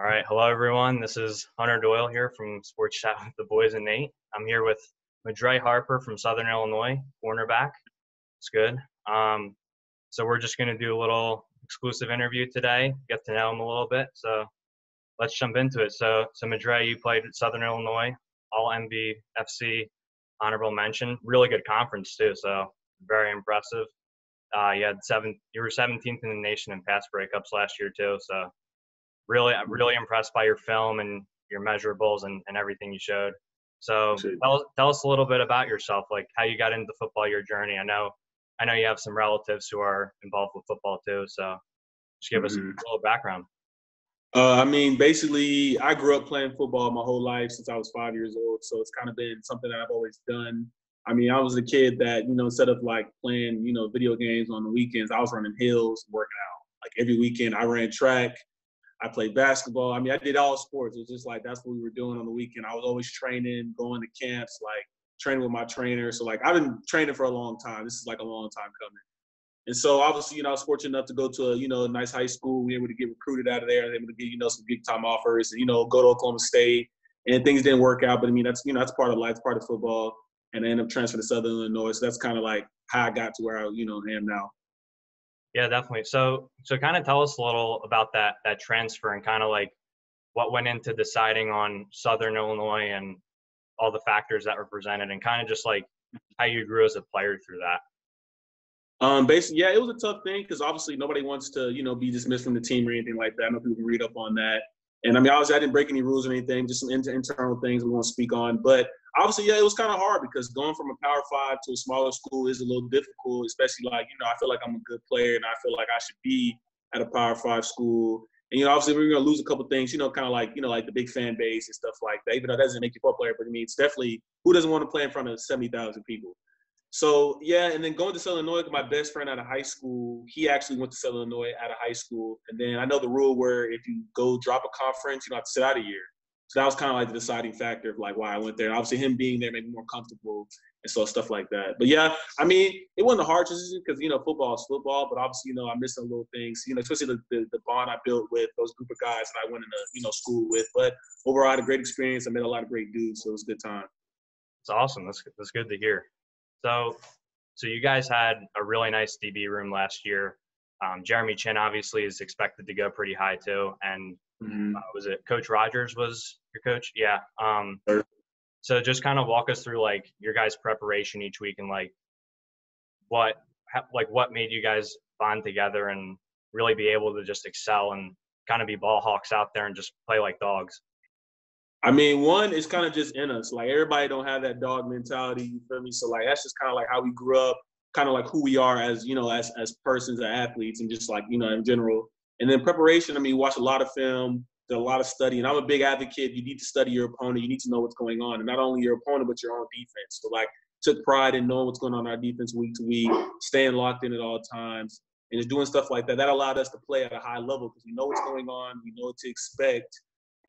All right, hello everyone. This is Hunter Doyle here from Sports Chat with the Boys and Nate. I'm here with Madre Harper from Southern Illinois, cornerback. It's good. So we're just going to do a little exclusive interview today, get to know him a little bit. So let's jump into it. So Madre, you played at Southern Illinois, all MVFC, honorable mention. Really good conference too, so very impressive. You were 17th in the nation in pass breakups last year too, so really impressed by your film and your measurables and everything you showed. So tell us a little bit about yourself, like how you got into football, your journey. I know you have some relatives who are involved with football too, so just give us a little background. I mean, basically, I grew up playing football my whole life since I was 5 years old, so it's kind of been something that I've always done. I mean, I was a kid that, you know, instead of like playing, you know, video games on the weekends, I was running hills, working out. Like every weekend I ran track. I played basketball. I mean, I did all sports. It was just like that's what we were doing on the weekend. I was always training, going to camps, like training with my trainer. So, like, I've been training for a long time. This is like a long time coming. And so, obviously, you know, I was fortunate enough to go to a nice high school. We were able to get recruited out of there. I was able to get, you know, some big time offers and, you know, go to Oklahoma State. And things didn't work out. But, I mean, that's, you know, that's part of life, part of football. And I ended up transferring to Southern Illinois. So that's kind of like how I got to where I, you know, am now. Yeah, definitely. So kind of tell us a little about that transfer and kind of like what went into deciding on Southern Illinois and all the factors that were presented and kind of just like how you grew as a player through that. Basically, yeah, it was a tough thing because obviously nobody wants to, you know, be dismissed from the team or anything like that. I know people can read up on that. And I mean, obviously I didn't break any rules or anything, just some internal things we won't speak on. But obviously, yeah, it was kind of hard because going from a Power 5 to a smaller school is a little difficult, especially like, you know, I feel like I'm a good player and I feel like I should be at a Power 5 school. And, you know, obviously we're going to lose a couple things, you know, kind of like, you know, like the big fan base and stuff like that. Even though that doesn't make you a player, but I mean, it's definitely who doesn't want to play in front of 70,000 people? So, yeah, and then going to Southern Illinois, my best friend out of high school, he actually went to Southern Illinois out of high school. And then I know the rule where if you go drop a conference, you don't have to sit out a year. So that was kind of like the deciding factor of like why I went there. Obviously, him being there made me more comfortable and so stuff like that. But, yeah, I mean, it wasn't a hard decision because, you know, football is football. But, obviously, you know, I'm missing little things, you know, especially the bond I built with those group of guys that I went into, you know, school with. But overall, I had a great experience. I met a lot of great dudes, so it was a good time. That's awesome. That's good to hear. So you guys had a really nice DB room last year. Jeremy Chinn obviously is expected to go pretty high too. And was it Coach Rogers was your coach? Yeah. So just kind of walk us through like your guys' preparation each week and like what made you guys bond together and really be able to just excel and kind of be ball hawks out there and just play like dogs. I mean, one, it's kind of just in us. Like, everybody don't have that dog mentality, you feel me? So, like, that's just kind of like how we grew up, kind of like who we are as, you know, as persons, as athletes, and just like, you know, in general. And then preparation, I mean, watch a lot of film, did a lot of study. And I'm a big advocate. You need to study your opponent. You need to know what's going on. And not only your opponent, but your own defense. So, like, took pride in knowing what's going on in our defense week to week, staying locked in at all times, and just doing stuff like that. That allowed us to play at a high level because we know what's going on. We know what to expect.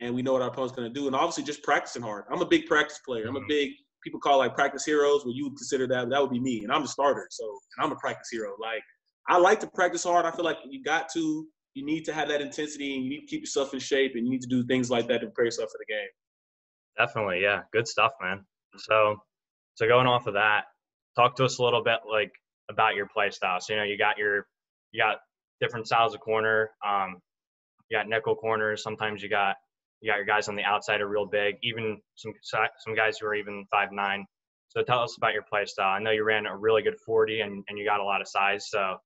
And we know what our opponent's going to do. And obviously just practicing hard. I'm a big practice player. I'm a big, people call like practice heroes. Well, you would consider that. But that would be me. And I'm the starter. So and I'm a practice hero. Like, I like to practice hard. I feel like you need to have that intensity and you need to keep yourself in shape and you need to do things like that to prepare yourself for the game. Definitely. Yeah. Good stuff, man. So going off of that, talk to us a little bit like about your play style. So, you know, you got different styles of corner. You got nickel corners. Sometimes you got your guys on the outside are real big, even some guys who are even 5'9". So tell us about your play style. I know you ran a really good 40 and you got a lot of size. So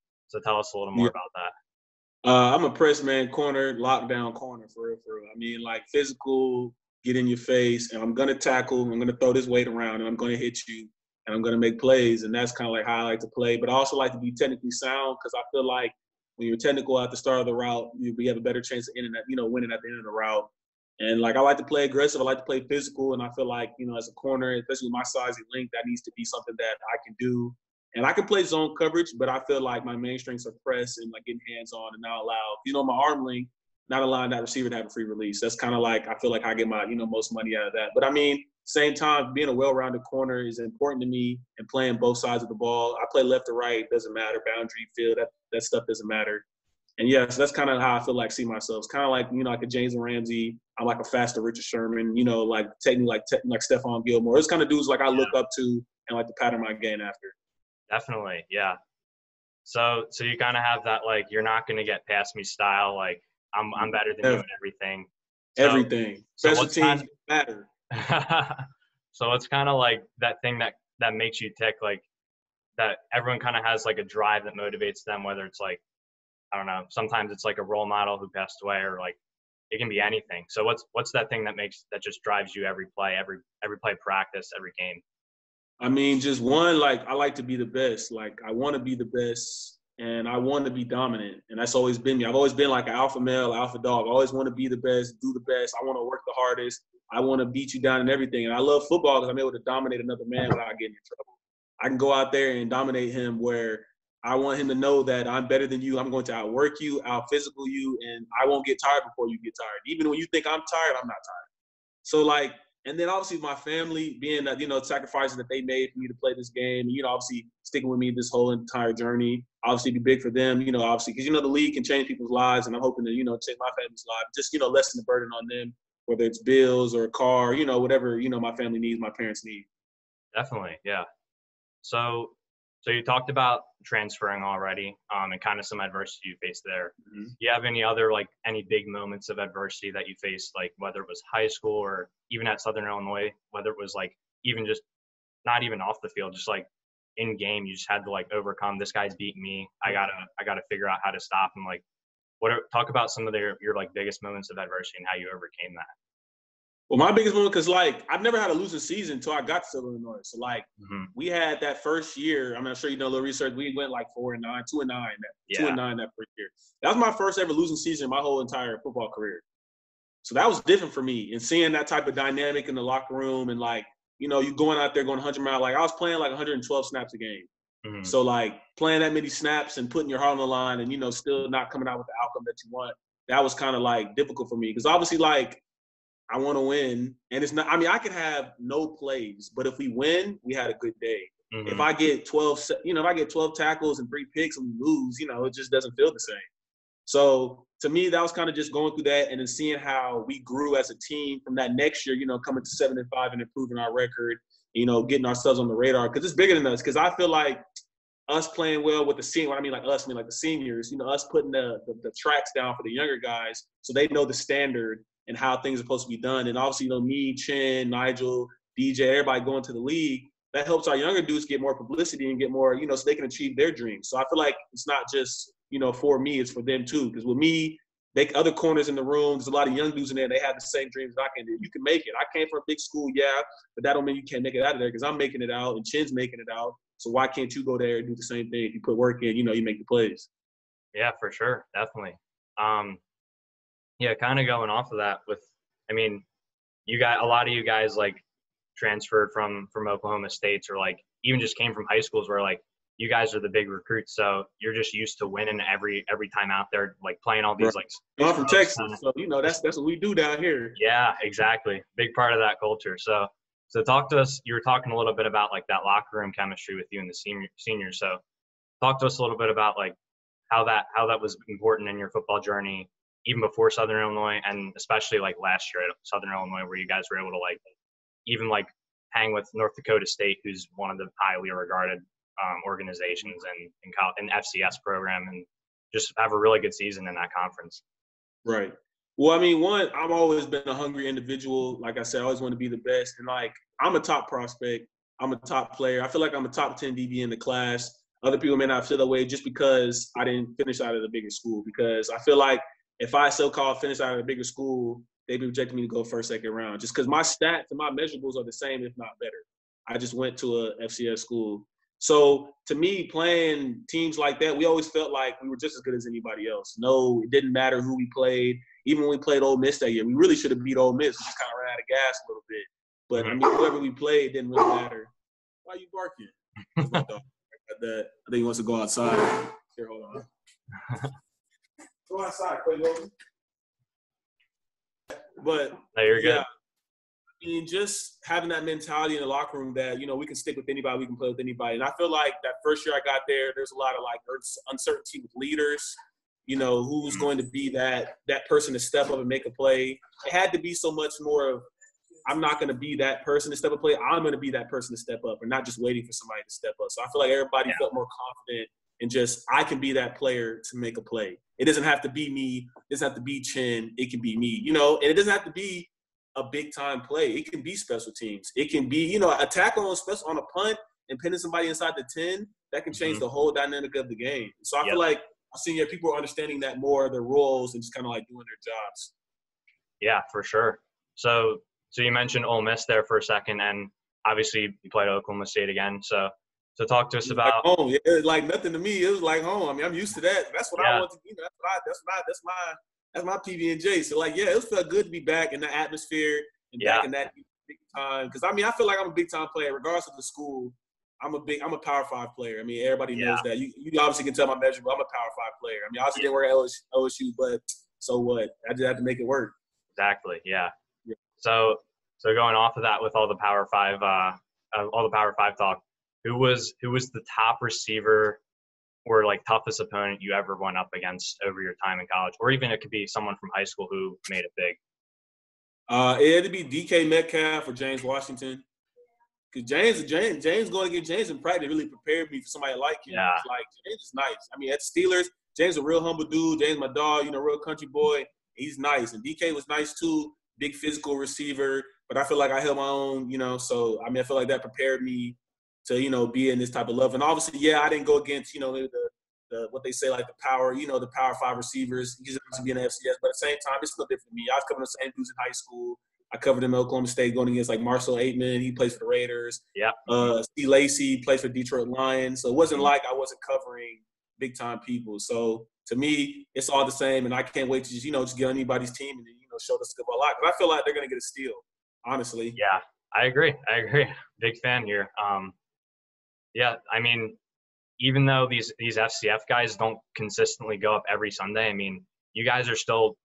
tell us a little more about that. I'm a press man corner, lockdown corner for real. I mean, like physical, get in your face, and I'm going to tackle, I'm going to throw this weight around, and I'm going to hit you, and I'm going to make plays. And that's kind of like how I like to play. But I also like to be technically sound because I feel like when you're technical at the start of the route, we have a better chance of winning at the end of the route. And, like, I like to play aggressive. I like to play physical. And I feel like, you know, as a corner, especially with my size and length, that needs to be something that I can do. And I can play zone coverage, but I feel like my main strengths are press and, like, getting hands-on and not allow, you know, my arm length, not allowing that receiver to have a free release. That's kind of like I feel like I get my, you know, most money out of that. But, I mean, same time, being a well-rounded corner is important to me and playing both sides of the ball. I play left to right. Doesn't matter. Boundary, field, that stuff doesn't matter. And yes, that's kind of how I feel like see myself. It's kind of like, you know, like a James Ramsey. I'm like a faster Richard Sherman, you know, like taking like Stephon Gilmore. It's kind of dudes like I look up to and like to pattern my game after. Definitely, yeah. So you kind of have that, like, you're not going to get past me style. Like, I'm better than you in everything. Everything. Special teams matter. So it's kind of like that thing that makes you tick, like, that everyone kind of has, like, a drive that motivates them, whether it's, like, I don't know, sometimes it's, like, a role model who passed away or, like, it can be anything. So what's that thing that just drives you every play, every play practice, every game? I mean, just one, like, I like to be the best. Like, I want to be the best, and I want to be dominant. And that's always been me. I've always been like an alpha male, alpha dog. I always want to be the best, do the best. I want to work the hardest. I want to beat you down in everything. And I love football because I'm able to dominate another man without getting in trouble. I can go out there and dominate him where I want him to know that I'm better than you. I'm going to outwork you, out-physical you, and I won't get tired before you get tired. Even when you think I'm tired, I'm not tired. So, like, and then obviously my family being, you know, sacrifices that they made for me to play this game, you know, obviously sticking with me this whole entire journey, obviously be big for them, you know, obviously, because, you know, the league can change people's lives, and I'm hoping to, you know, change my family's life, just, you know, lessen the burden on them, whether it's bills or a car, you know, whatever, you know, my family needs, my parents need. Definitely, yeah. So you talked about transferring already and kind of some adversity you faced there. Mm-hmm. Do you have any other, like, any big moments of adversity that you faced, like, whether it was high school or even at Southern Illinois, whether it was, like, even just not even off the field, just, like, in game, you just had to, like, overcome, this guy's beating me. I gotta figure out how to stop him. Like, talk about some of your like, biggest moments of adversity and how you overcame that. Well, my biggest moment, because, like, I've never had a losing season until I got to Southern Illinois. So, like, we had that first year. I mean, I'm sure you know a little research. We went, like, 4-9, 2-9. 2-9 that first year. That was my first ever losing season in my whole entire football career. So that was different for me. And seeing that type of dynamic in the locker room and, like, you know, you going out there going 100 miles. Like, I was playing, like, 112 snaps a game. Mm-hmm. So, like, playing that many snaps and putting your heart on the line and, you know, still not coming out with the outcome that you want, that was kind of, like, difficult for me. Because, obviously, like, I want to win, and it's not – I mean, I could have no plays, but if we win, we had a good day. Mm-hmm. If I get 12 – you know, if I get 12 tackles and 3 picks and we lose, you know, it just doesn't feel the same. So, to me, that was kind of just going through that and then seeing how we grew as a team from that next year, you know, coming to 7-5 and improving our record, you know, getting ourselves on the radar because it's bigger than us because I feel like us playing well with the seniors – what I mean like us, I mean like the seniors, you know, us putting the tracks down for the younger guys so they know the standard and how things are supposed to be done. And obviously, you know, me, Chin, Nigel, DJ, everybody going to the league, that helps our younger dudes get more publicity and get more, you know, so they can achieve their dreams. So I feel like it's not just, you know, for me, it's for them too. Because with me, they other corners in the room, there's a lot of young dudes in there, they have the same dreams that I can do. You can make it. I came from a big school, yeah, but that don't mean you can't make it out of there because I'm making it out and Chin's making it out. So why can't you go there and do the same thing? If you put work in, you know, you make the plays. Yeah, for sure. Definitely. Yeah, kind of going off of that with, I mean, you got a lot of you guys like transferred from Oklahoma State or like even just came from high schools where like you guys are the big recruits. So you're just used to winning every time out there, like playing all these like. I'm from Texas, so you know, that's what we do down here. Yeah, exactly. Big part of that culture. So talk to us. You were talking a little bit about like that locker room chemistry with you and the seniors. So talk to us a little bit about like how that was important in your football journey. Even before Southern Illinois, and especially like last year at Southern Illinois, where you guys were able to like even like hang with North Dakota State, who's one of the highly regarded organizations and FCS program, and just have a really good season in that conference. Right. Well, I mean, one, I've always been a hungry individual. Like I said, I always want to be the best, and like I'm a top prospect, I'm a top player. I feel like I'm a top 10 DB in the class. Other people may not feel that way just because I didn't finish out of the bigger school. Because I feel like if I so-called finish out of a bigger school, they'd be projecting me to go first, second round, just because my stats and my measurables are the same, if not better. I just went to a FCS school. So to me, playing teams like that, we always felt like we were just as good as anybody else. No, it didn't matter who we played. Even when we played Ole Miss that year, we really should have beat Ole Miss. We just kind of ran out of gas a little bit. But I mean, whoever we played didn't really matter. Why are you barking? I think he wants to go outside. Here, hold on. Go outside, play local. But no, you're good. Yeah, I mean, just having that mentality in the locker room that, you know, we can stick with anybody, we can play with anybody. And I feel like that first year I got there, there's a lot of like uncertainty with leaders. you know, who's going to be that person to step up and make a play. It had to be so much more of, I'm not going to be that person to step up play. I'm going to be that person to step up and not just waiting for somebody to step up. So I feel like everybody felt more confident and just, I can be that player to make a play. It doesn't have to be me. It doesn't have to be Chin. It can be me, you know, and it doesn't have to be a big time play. It can be special teams. It can be, you know, a tackle on a punt and pinning somebody inside the 10, that can change the whole dynamic of the game. So I feel like I've seen people are understanding that more, their roles, and just kind of like doing their jobs. Yeah, for sure. So you mentioned Ole Miss there for a second, and obviously you played Oklahoma State again. So talk to us about – home. It was like nothing to me. It was like home. I mean, I'm used to that. That's what I want to be. You know, that's my PB&J. So, like, yeah, it felt good to be back in the atmosphere and back in that big time. Because, I mean, I feel like I'm a big-time player. Regardless of the school, I'm a Power 5 player. I mean, everybody knows that. You obviously can tell my measurable. I'm a Power 5 player. I mean, obviously didn't work at OSU, but so what? I just have to make it work. Exactly, yeah. So going off of that with all the Power 5 talk, who was the top receiver or, like, toughest opponent you ever went up against over your time in college? Or even it could be someone from high school who made it big. It would be DK Metcalf or James Washington. Because James going against James in practice really prepared me for somebody like him. Yeah. It's like, James is nice. I mean, at Steelers, James is a real humble dude. James my dog, you know, real country boy. He's nice. And DK was nice too, big physical receiver. But I feel like I held my own, you know. So, I mean, I feel like that prepared me to, you know, be in this type of level. And obviously, I didn't go against, you know, the what they say, like, the power, you know, the Power 5 receivers. He's going to be in the FCS. But at the same time, it's still different for me. I was covering the same dudes in high school. I covered him at Oklahoma State going against, like, Marcell Ateman. He plays for the Raiders. Yeah. Steve Lacy plays for Detroit Lions. So it wasn't like I wasn't covering big-time people. So, to me, it's all the same. And I can't wait to just, you know, just get on anybody's team and, you know, show the skill a lot. But I feel like they're going to get a steal, honestly. Yeah, I agree. Big fan here. Yeah, I mean, even though these FCF guys don't consistently go up every Sunday, I mean, you guys are still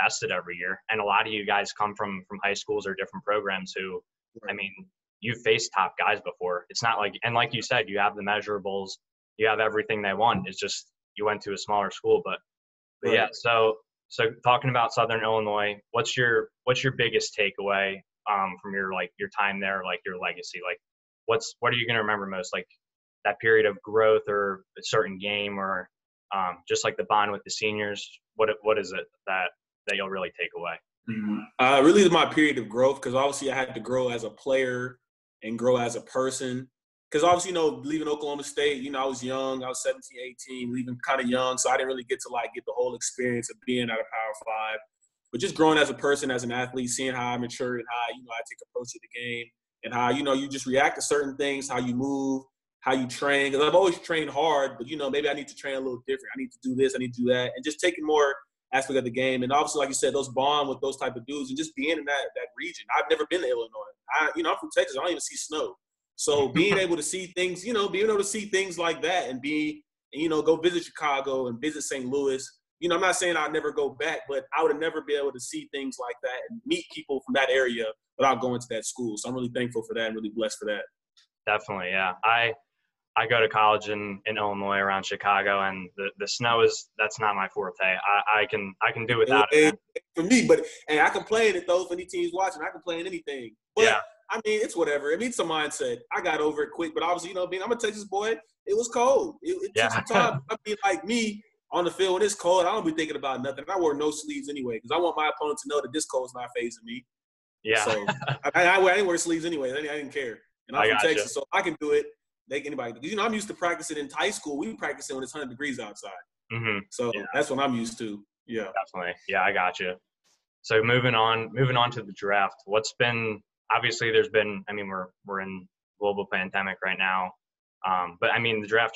tested every year, and a lot of you guys come from high schools or different programs who, I mean, you've faced top guys before. It's not like, and like you said, you have the measurables, you have everything they want. It's just you went to a smaller school, but yeah. So talking about Southern Illinois, what's your biggest takeaway from your time there, like your legacy, like? What are you going to remember most, like that period of growth or a certain game or just like the bond with the seniors? What is it that you'll really take away? Really my period of growth, because obviously I had to grow as a player and grow as a person. Because obviously, you know, leaving Oklahoma State, you know, I was young. I was 17, 18, leaving kind of young. So I didn't really get to, like, get the whole experience of being at a Power 5. But just growing as a person, as an athlete, seeing how I matured and how, you know, I take approach to the game. And how, you know, you just react to certain things, how you move, how you train. Because I've always trained hard, but, you know, maybe I need to train a little different. I need to do this. I need to do that. And just taking more aspect of the game. And obviously, like you said, those bond with those type of dudes and just being in that region. I've never been to Illinois. I'm from Texas. I don't even see snow. So being able to see things, you know, being able to see things like that and you know, go visit Chicago and visit St. Louis. You know, I'm not saying I'll never go back, but I would have never been able to see things like that and meet people from that area without going to that school. So I'm really thankful for that and really blessed for that. Definitely, yeah. I go to college in Illinois around Chicago, and the snow that's not my forte. I can do without it. For me, but hey, I complain at those, any teams watching, I complain anything. But, yeah. I mean, it's whatever. I mean, it's a mindset. I got over it quick, but obviously, you know, being I'm a Texas boy, it was cold. It took some time. I mean, like me, on the field, when it's cold, I don't be thinking about nothing. I wore no sleeves anyway because I want my opponent to know that this cold's not phasing me. Yeah. So I didn't wear sleeves anyway. I didn't care. And I'm from Texas, so I can do it. Anybody. You know, I'm used to practicing in high school. We practice when it's 100 degrees outside. So that's what I'm used to. Yeah. Definitely. Yeah, I got you. So moving on to the draft, what's been – obviously there's been – I mean, we're in global pandemic right now. But I mean, the draft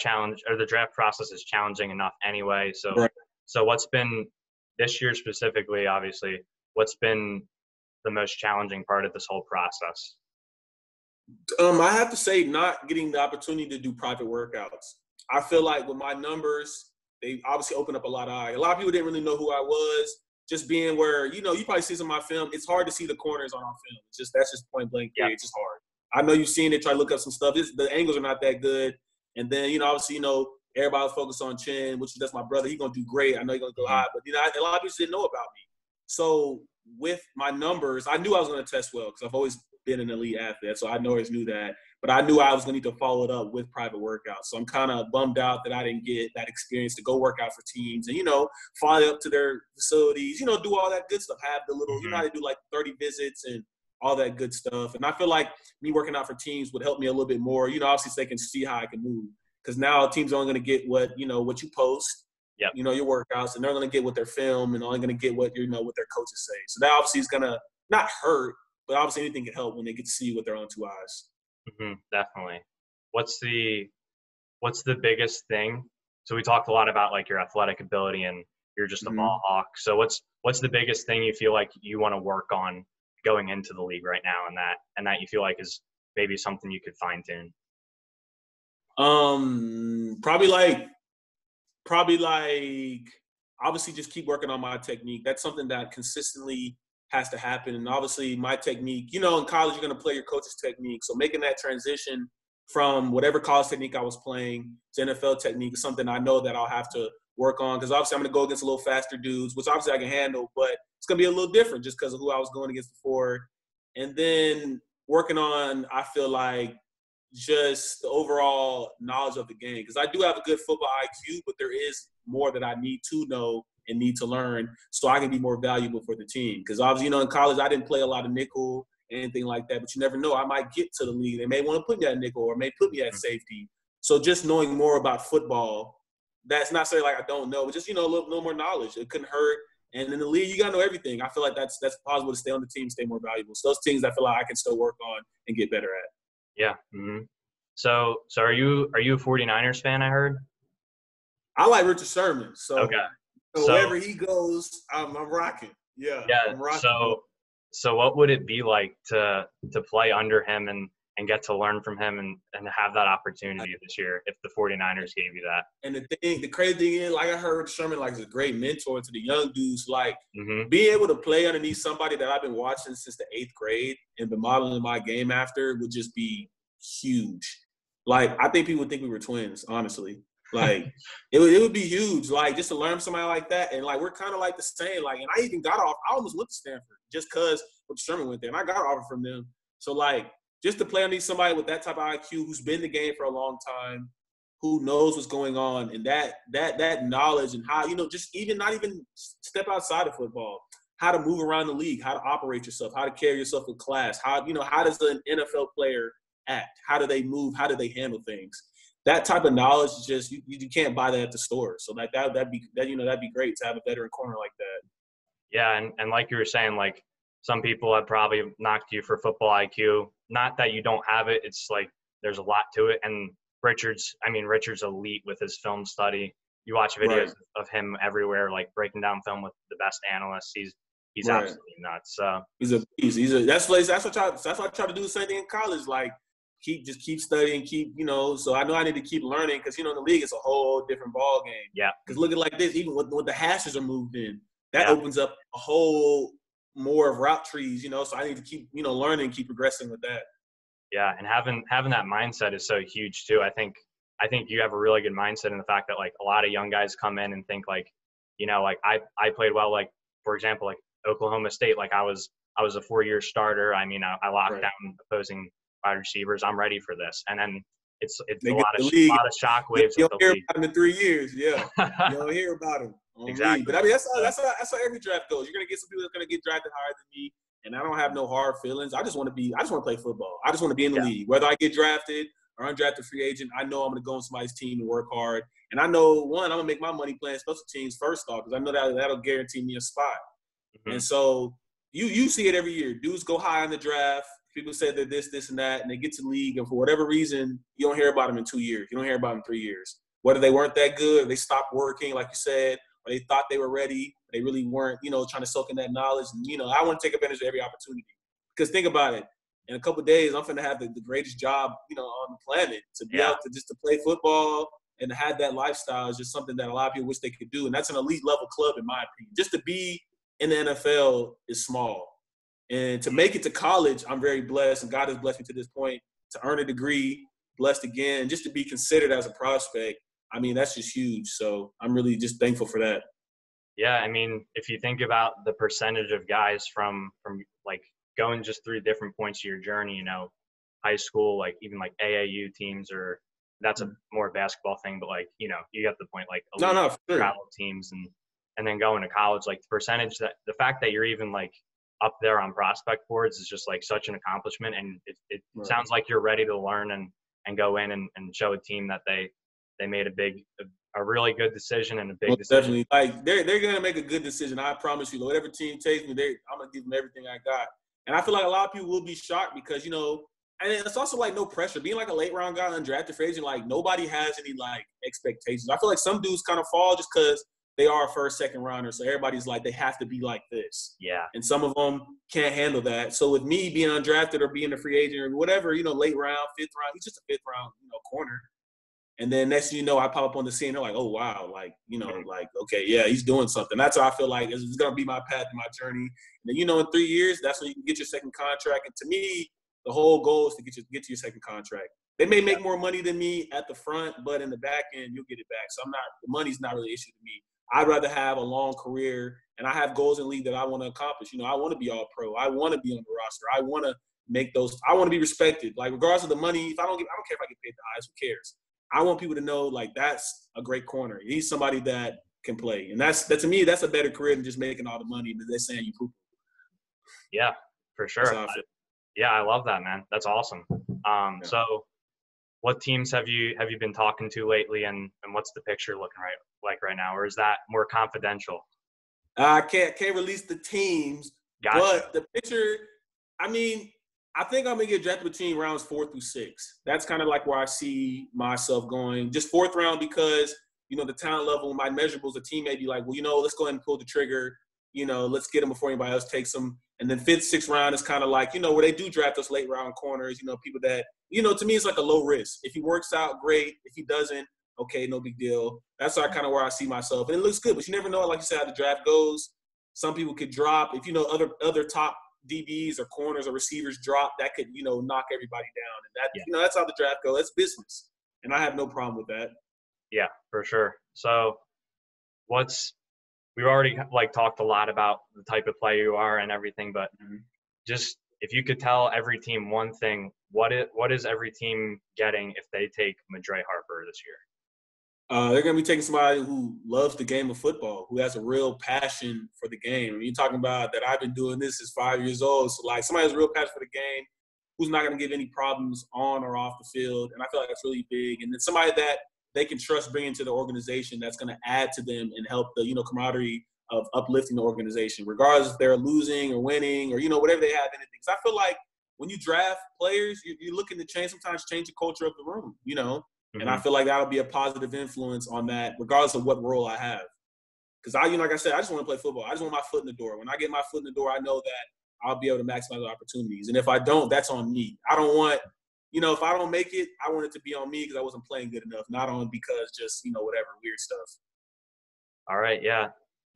process is challenging enough anyway. So, So what's been this year specifically? Obviously, what's been the most challenging part of this whole process? I have to say, not getting the opportunity to do private workouts. I feel like with my numbers, they obviously opened up a lot of eyes. A lot of people didn't really know who I was. Just being where, you know, you probably see some of my film. It's hard to see the corners on our film. That's just point blank. Yeah, it's just hard. I know you've seen it, try to look up some stuff. The angles are not that good. And then, you know, obviously, you know, everybody was focused on Chin, which is that's my brother. He's going to do great. I know he's going to go high. But, you know, a lot of people didn't know about me. So with my numbers, I knew I was going to test well because I've always been an elite athlete. So I always knew that. But I knew I was going to need to follow it up with private workouts. So I'm kind of bummed out that I didn't get that experience to go work out for teams and, you know, fly up to their facilities, you know, do all that good stuff. Have the little, you know, how to do like 30 visits and all that good stuff. And I feel like me working out for teams would help me a little bit more, you know, obviously so they can see how I can move. Because now teams are only going to get what, you know, what you post, you know, your workouts, and they're going to get what their film and only going to get what, you know, what their coaches say. So that obviously is going to not hurt, but obviously anything can help when they get to see with their own two eyes. Mm-hmm, definitely. What's the biggest thing? So we talked a lot about like your athletic ability and you're just a ball hawk. So what's the biggest thing you feel like you want to work on going into the league right now, and that you feel like is maybe something you could fine tune? Probably like obviously just keep working on my technique. That's something that consistently has to happen. And obviously my technique, you know, in college, you're going to play your coach's technique. So making that transition from whatever college technique I was playing to NFL technique is something I know that I'll have to work on. Cause obviously I'm going to go against a little faster dudes, which obviously I can handle, but it's going to be a little different just because of who I was going against before. And then working on, I feel like, just the overall knowledge of the game, because I do have a good football IQ, but there is more that I need to know and need to learn so I can be more valuable for the team. Because obviously, you know, in college I didn't play a lot of nickel and anything like that, but you never know, I might get to the league. They may want to put me at nickel or may put me at safety. So just knowing more about football, that's not saying like I don't know, but just, you know, a little more knowledge. It couldn't hurt. And in the league, you got to know everything. I feel like that's possible to stay on the team, stay more valuable. So those things I feel like I can still work on and get better at. Yeah. Mm-hmm. So are you a 49ers fan, I heard? I like Richard Sherman. So, okay. So wherever he goes, I'm rocking. Yeah. I'm rocking. So what would it be like to play under him and get to learn from him and have that opportunity this year if the 49ers gave you that? And the crazy thing is, like I heard Richard Sherman like is a great mentor to the young dudes. Like being able to play underneath somebody that I've been watching since the 8th grade and been modeling my game after would just be huge. Like I think people would think we were twins, honestly. Like it would be huge. Like just to learn somebody like that, and like we're kind of like the same. Like, and I even got off. I almost went to Stanford just because Richard Sherman went there, and I got offered from them. So like. Just to play underneath somebody with that type of IQ who's been in the game for a long time, who knows what's going on, and that knowledge and how, you know, just even not even step outside of football, how to move around the league, how to operate yourself, how to carry yourself in class, how, you know, how does an NFL player act? How do they move? How do they handle things? That type of knowledge is just you can't buy that at the store. So like that'd be great to have a veteran corner like that. Yeah, and like you were saying, like some people have probably knocked you for football IQ. Not that you don't have it. It's like there's a lot to it. And Richard's elite with his film study. You watch videos of him everywhere, like breaking down film with the best analysts. He's absolutely nuts. So he's a that's what I try to do the same thing in college. Like keep studying, you know. So I know I need to keep learning because, you know, in the league it's a whole different ball game. Yeah. Because look at like this, even when the hashes are moved in, that opens up a whole more of route trees, you know, so I need to keep, you know, learning, keep progressing with that. Yeah, and having that mindset is so huge too. I think you have a really good mindset in the fact that like a lot of young guys come in and think like, you know, like I played well, like for example, like Oklahoma State, like I was a 4-year starter. I mean, I locked down opposing wide receivers. I'm ready for this. And then it's a lot of shock waves. You'll hear about him in 3 years. Yeah, you'll hear about him. Exactly. But I mean, that's how every draft goes. You're gonna get some people that's gonna get drafted higher than me, and I don't have no hard feelings. I just want to play football. I just want to be in the league, whether I get drafted or undrafted free agent. I know I'm gonna go on somebody's team and work hard, and I know I'm gonna make my money playing special teams first off because I know that'll guarantee me a spot. Mm-hmm. And so you see it every year. Dudes go high in the draft. People say they're this and that, and they get to the league, and for whatever reason, you don't hear about them in 2 years. You don't hear about them in 3 years. Whether they weren't that good, or they stopped working, like you said, or they thought they were ready, they really weren't, you know, trying to soak in that knowledge. And, you know, I want to take advantage of every opportunity. Because think about it, in a couple of days, I'm finna have the greatest job, you know, on the planet. To be able to just to play football and to have that lifestyle is just something that a lot of people wish they could do. And that's an elite level club, in my opinion. Just to be in the NFL is small. And to make it to college, I'm very blessed. And God has blessed me to this point to earn a degree, blessed again, just to be considered as a prospect. I mean, that's just huge. So I'm really just thankful for that. Yeah, I mean, if you think about the percentage of guys from like going just through different points of your journey, you know, high school, like even like AAU teams, or that's a more basketball thing, but like, you know, you got the point, like elite travel teams and then going to college, like the percentage that the fact that you're even like up there on prospect boards is just like such an accomplishment. And it right. sounds like you're ready to learn and go in and show a team that they made a really good decision and a big decision. Definitely. Like they're going to make a good decision. I promise you, whatever team takes me, I'm going to give them everything I got. And I feel like a lot of people will be shocked because, you know, and it's also like no pressure being like a late round guy, undrafted free agent. Like nobody has any like expectations. I feel like some dudes kind of fall just because they are a first, second rounder. So everybody's like, they have to be like this. Yeah. And some of them can't handle that. So with me being undrafted or being a free agent or whatever, you know, late round, fifth round, he's just a fifth round, you know, corner. And then next thing you know, I pop up on the scene. They're like, oh, wow. Like, you know, like, okay, yeah, he's doing something. That's how I feel like it's going to be my path and my journey. And then, you know, in 3 years, that's when you can get your second contract. And to me, the whole goal is to get to your second contract. They may make more money than me at the front, but in the back end, you'll get it back. So the money's not really an issue to me. I'd rather have a long career, and I have goals in league that I want to accomplish. You know, I want to be all pro. I want to be on the roster. I want to make those. I want to be respected. Like regardless of the money, if I don't care if I get paid the highest. Who cares? I want people to know like that's a great corner. He's somebody that can play, and that to me that's a better career than just making all the money that they're saying you poop. Yeah, for sure. Yeah, I love that, man. That's awesome. Yeah. So, what teams have you been talking to lately, and what's the picture looking like right now, or is that more confidential? I can't release the teams, gotcha. But the picture. I mean, I think I'm gonna get drafted between rounds 4 through 6. That's kind of like where I see myself going. Just 4th round because you know the talent level, my measurables. The team may be like, well, you know, let's go ahead and pull the trigger. You know, let's get them before anybody else takes them. And then 5th, 6th round is kind of like, you know, where they do draft us late round corners, you know, people that, you know, to me, it's like a low risk. If he works out, great. If he doesn't, okay, no big deal. That's kind of where I see myself. And it looks good, but you never know, like you said, how the draft goes. Some people could drop. If, you know, other top DBs or corners or receivers drop, that could, you know, knock everybody down. And that, you know, that's how the draft goes. That's business. And I have no problem with that. Yeah, for sure. So we've already like talked a lot about the type of player you are and everything, but just if you could tell every team one thing, what is every team getting if they take Madre Harper this year? They're going to be taking somebody who loves the game of football, who has a real passion for the game. I mean, you're talking about that I've been doing this since 5 years old. So like somebody who's real passionate for the game, who's not going to give any problems on or off the field. And I feel like that's really big. And then somebody that they can trust bringing to the organization that's going to add to them and help the, you know, camaraderie of uplifting the organization, regardless if they're losing or winning or, you know, whatever they have in it. Because I feel like when you draft players, you're looking to sometimes change the culture of the room, you know. And I feel like that'll be a positive influence on that, regardless of what role I have. Because, you know, like I said, I just want to play football. I just want my foot in the door. When I get my foot in the door, I know that I'll be able to maximize the opportunities. And if I don't, that's on me. I don't want – you know, if I don't make it, I want it to be on me because I wasn't playing good enough, not on because just, you know, whatever weird stuff. All right, yeah.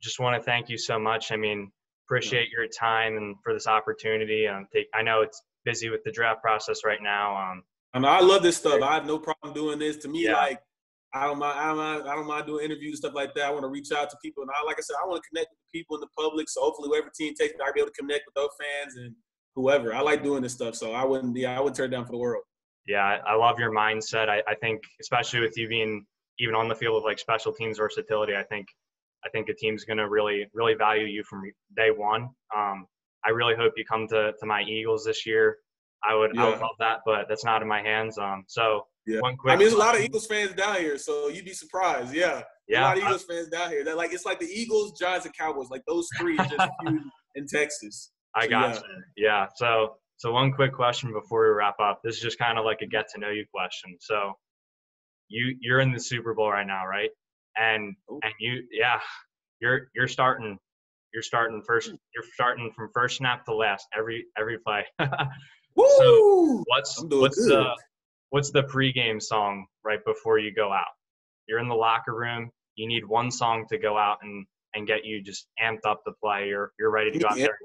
Just want to thank you so much. I mean, appreciate your time and for this opportunity. I know it's busy with the draft process right now. I mean, I love this stuff. I have no problem doing this. To me, like, I don't mind doing interviews and stuff like that. I want to reach out to people. And like I said, I want to connect with people in the public. So hopefully whoever team takes me, I'll be able to connect with those fans and whoever. I like doing this stuff. So I wouldn't turn it down for the world. Yeah, I love your mindset. I think, especially with you being even on the field of like special teams versatility, I think the team's gonna really, really value you from day one. I really hope you come to my Eagles this year. I would love that, but that's not in my hands. There's a lot of Eagles fans down here, so you'd be surprised. Yeah, a lot of Eagles fans down here. That like it's like the Eagles, Giants, and Cowboys. Like those three are just huge in Texas. Yeah, so. So one quick question before we wrap up. This is just kind of like a get-to-know-you question. So you're in the Super Bowl right now, right? And you're starting from first snap to last every play. Woo! So what's the pregame song right before you go out? You're in the locker room. You need one song to go out and get you just amped up to play. You're ready to go out there.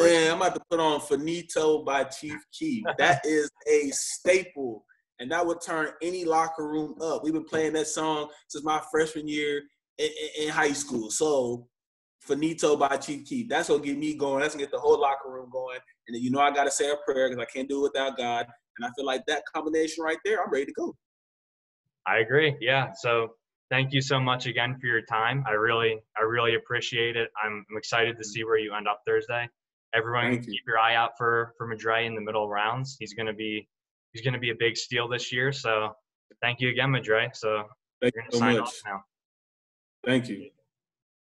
Yeah, I'm about to put on Finito by Chief Keef. That is a staple And that would turn any locker room up. We've been playing that song since my freshman year in high school. So, Finito by Chief Keef. That's going to get me going. That's going to get the whole locker room going. And then, you know, I got to say a prayer because I can't do it without God. And I feel like that combination right there, I'm ready to go. I agree. Yeah. So, thank you so much again for your time. I really appreciate it. I'm excited to see where you end up Thursday. Everyone, keep your eye out for Madre in the middle rounds. He's gonna be a big steal this year. So thank you again, Madre. So you're gonna sign off now. Thank you.